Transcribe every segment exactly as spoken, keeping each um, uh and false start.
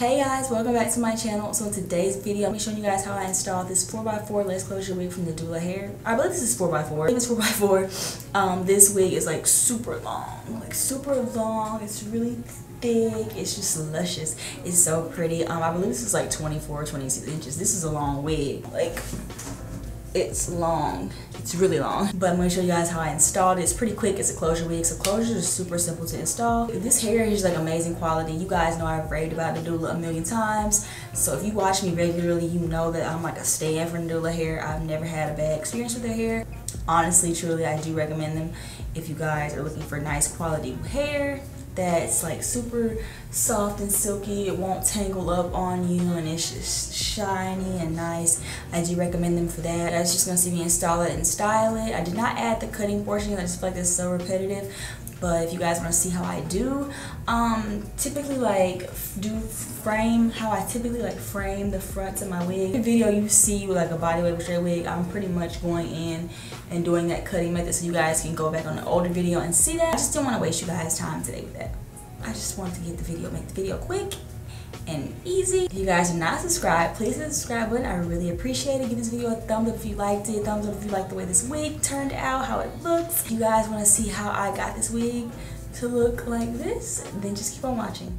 Hey guys, welcome back to my channel. So in today's video, I'm showing you guys how I installed this four by four lace closure wig from Nadula Hair. I believe this is four by four. I think it's four by four. Um, this wig is like super long, like super long. It's really thick. It's just luscious. It's so pretty. Um, I believe this is like twenty-four, twenty-six inches. This is a long wig. Like, it's long. It's really long, but I'm going to show you guys how I installed it. It's pretty quick. It's a closure wig, so closure is super simple to install. This hair is like amazing quality. You guys know I've raved about Nadula a million times, so if you watch me regularly, you know that I'm like a stand for Nadula Hair. I've never had a bad experience with their hair. Honestly, truly, I do recommend them if you guys are looking for nice quality hair that's like super soft and silky. It won't tangle up on you and it's just shiny and nice. I do recommend them for that. I was just gonna see me install it and style it. I did not add the cutting portion. I just feel like this is so repetitive, but if you guys want to see how I do, um typically like do frame how I typically like frame the fronts of my wig. In the video you see like a body wig, straight wig, I'm pretty much going in and doing that cutting method, so you guys can go back on the older video and see that. I just didn't want to waste you guys time today with that. I just wanted to get the video, make the video quick and easy. If you guys are not subscribed, please hit the subscribe button. I really appreciate it. Give this video a thumbs up if you liked it. Thumbs up if you liked the way this wig turned out, how it looks. If you guys want to see how I got this wig to look like this, then just keep on watching.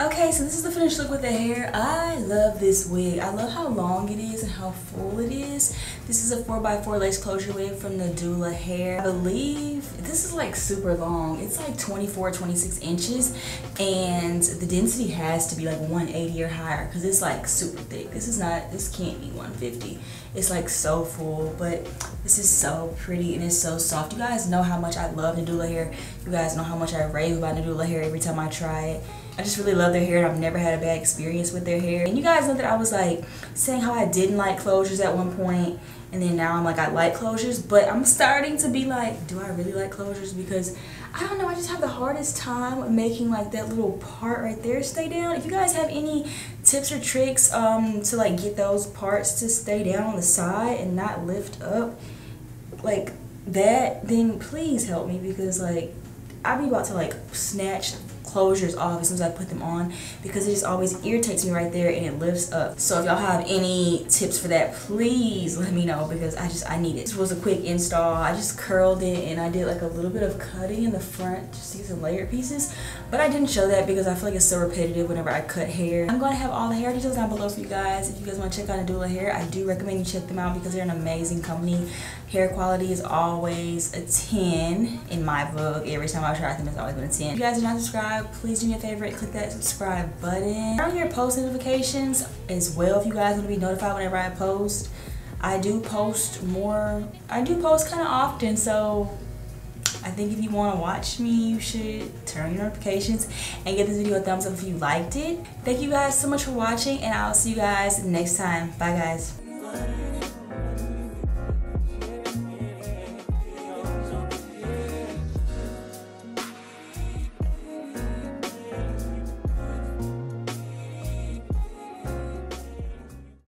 Okay, so this is the finished look with the hair. I love this wig. I love how long it is and how full it is. This is a four by four lace closure wig from Nadula Hair. I believe this is like super long. It's like twenty-four, twenty-six inches, and the density has to be like one eighty or higher because it's like super thick. This is not, this can't be one fifty. It's like so full, but this is so pretty and it's so soft. You guys know how much I love Nadula Hair. You guys know how much I rave about Nadula Hair every time I try it. I just really love their hair and I've never had a bad experience with their hair. And you guys know that I was like saying how I didn't like closures at one point, and then now I'm like I like closures, but I'm starting to be like, do I really like closures? Because I don't know, I just have the hardest time making like that little part right there stay down. If you guys have any tips or tricks um, to like get those parts to stay down on the side and not lift up like that, then please help me, because like I'd be about to like snatch closures off as soon as I put them on because it just always irritates me right there and it lifts up. So if y'all have any tips for that, please let me know, because I just I need it. This was a quick install. I just curled it and I did like a little bit of cutting in the front just to get some layered pieces, but I didn't show that because I feel like it's so repetitive whenever I cut hair. I'm going to have all the hair details down below for you guys. If you guys want to check out Nadula Hair, I do recommend you check them out because they're an amazing company. Hair quality is always a ten in my book. Every time I try them, it's always been a ten. If you guys are not subscribed, please do me a favor and click that subscribe button. Turn on your post notifications as well if you guys want to be notified whenever I post. I do post more, I do post kind of often, so I think if you want to watch me, you should turn your notifications and give this video a thumbs up if you liked it. Thank you guys so much for watching, and I'll see you guys next time. Bye guys.